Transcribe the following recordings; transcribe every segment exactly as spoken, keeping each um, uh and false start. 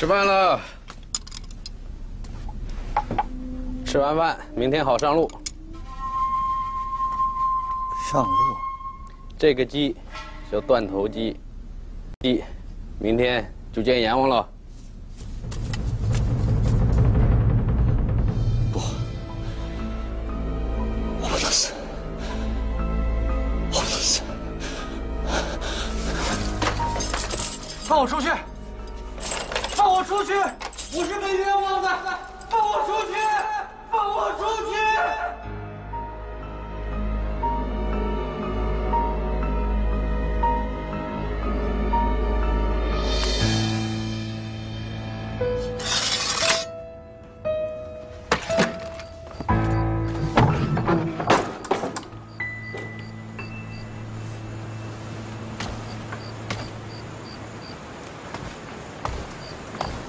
吃饭了，吃完饭明天好上路。上路，这个鸡叫断头鸡，鸡，明天就见阎王了。不，我不能死，我不能死，放我出去！ 放我出去！我是被冤枉的！放我出去！放我出去！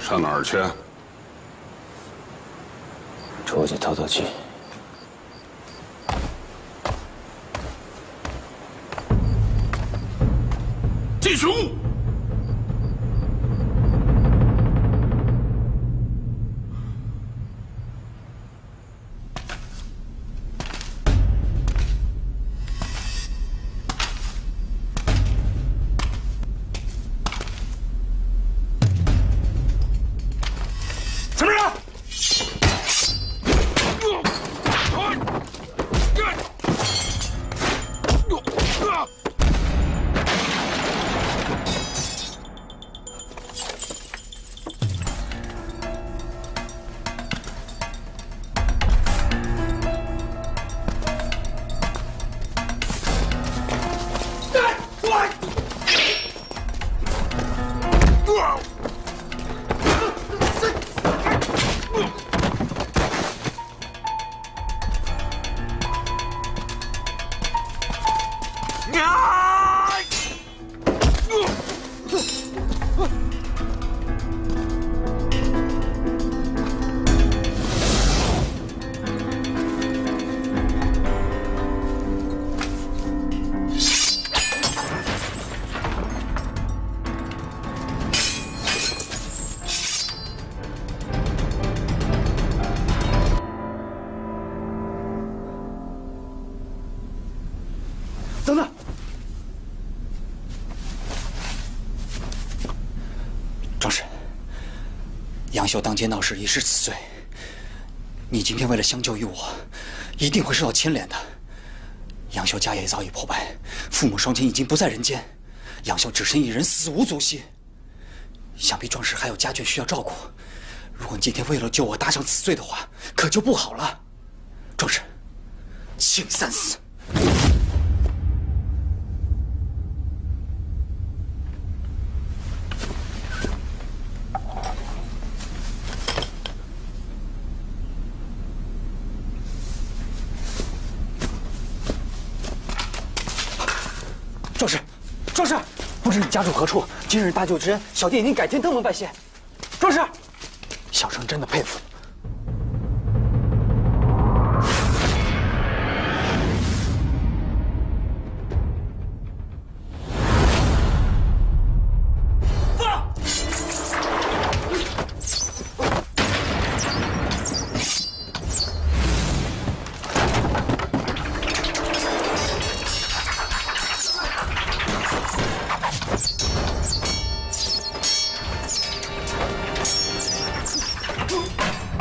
上哪儿去？出去透透气。进熊！什么人？等等，壮士，杨秀当街闹事已是死罪。你今天为了相救于我，一定会受到牵连的。杨秀家业早已破败，父母双亲已经不在人间，杨秀只身一人，死无足惜。想必壮士还有家眷需要照顾。如果你今天为了救我搭上此罪的话，可就不好了。壮士，请三思。 壮士，壮士，不知你家住何处？今日大救之恩，小弟一定改天登门拜谢。壮士，小生真的佩服。 Boop!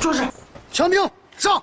壮士，强兵上！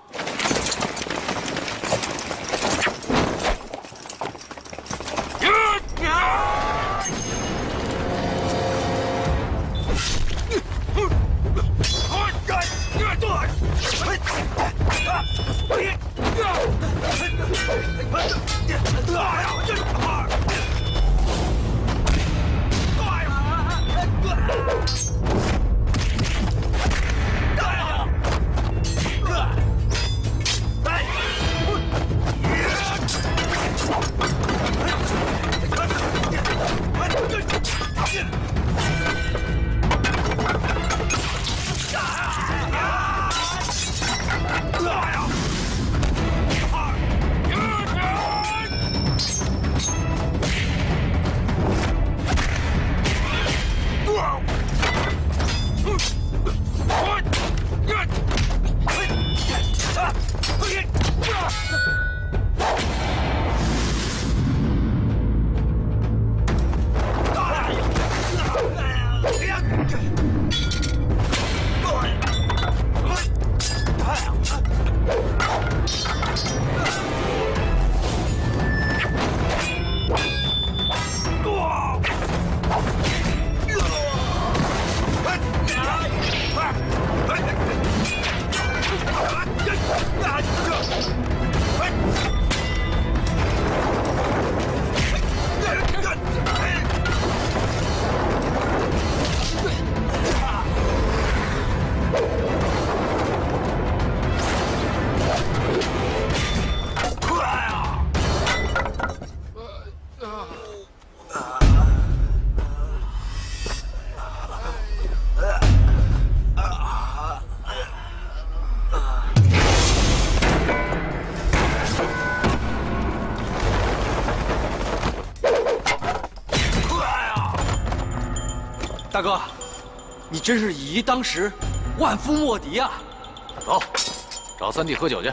大哥，你真是以一当十，万夫莫敌啊！走，找三弟喝酒去。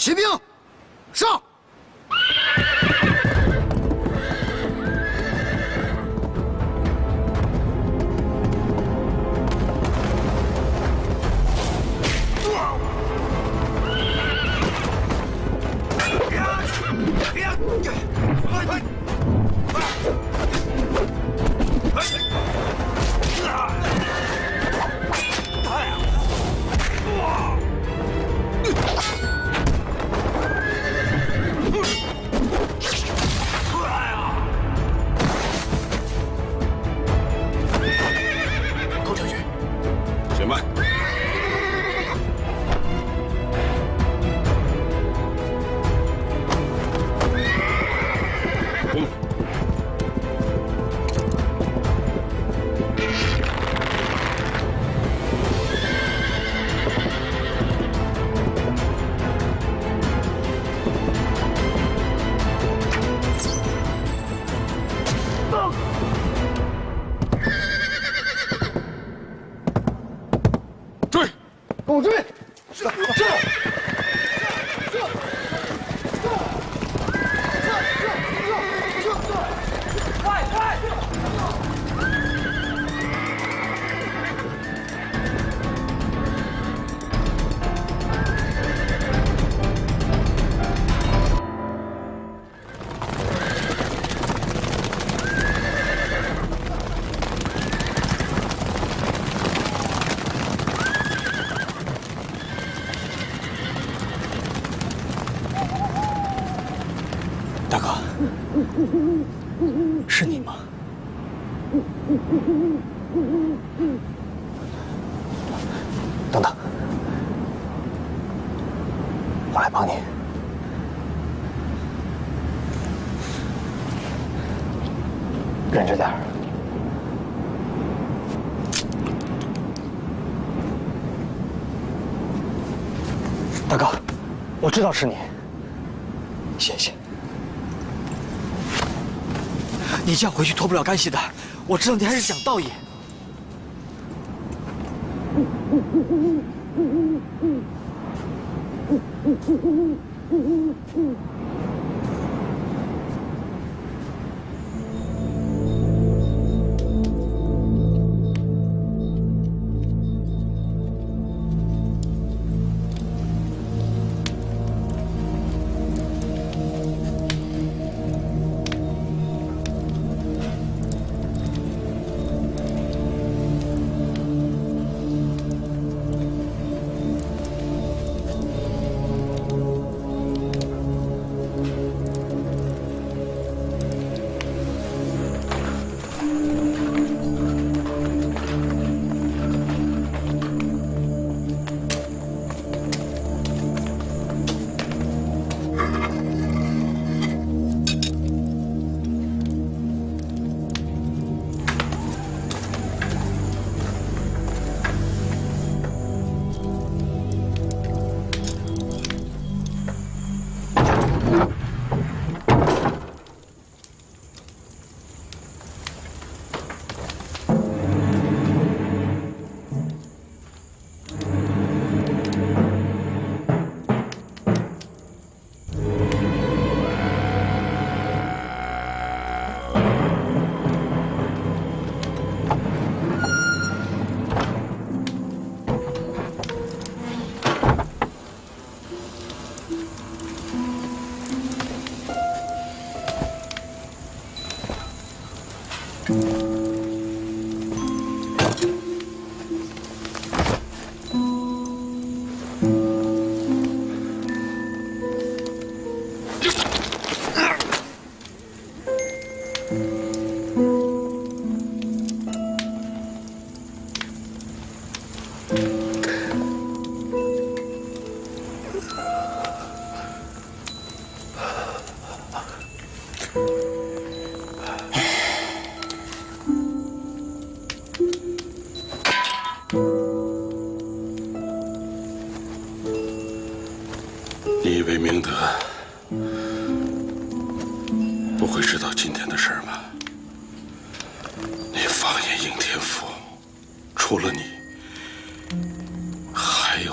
骑兵，上！ 是你吗？等等，我来帮你。忍着点儿。大哥，我知道是你。谢谢。 你这样回去脱不了干系的，我知道你还是讲道义。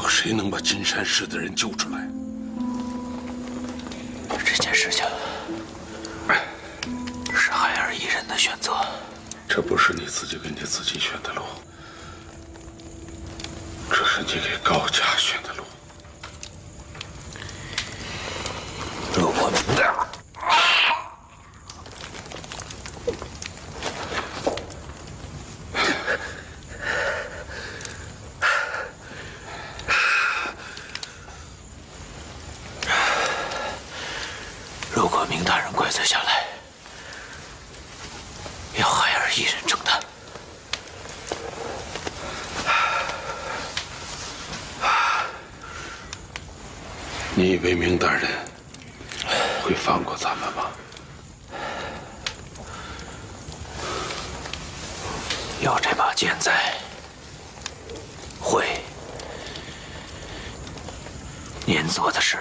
谁能把金山市的人救出来？事情是孩儿一人的选择，这不是你自己给你自己选的路，这是你给高家选的路。如果如果明大人怪罪下来， 要孩儿一人承担。你以为明大人会放过咱们吗？有这把剑在，会。您做的是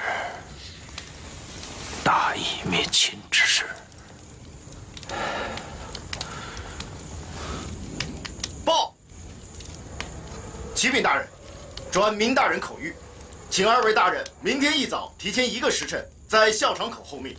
大义灭亲之事。 启禀大人，传明大人口谕，请二位大人明天一早提前一个时辰在校场口候命。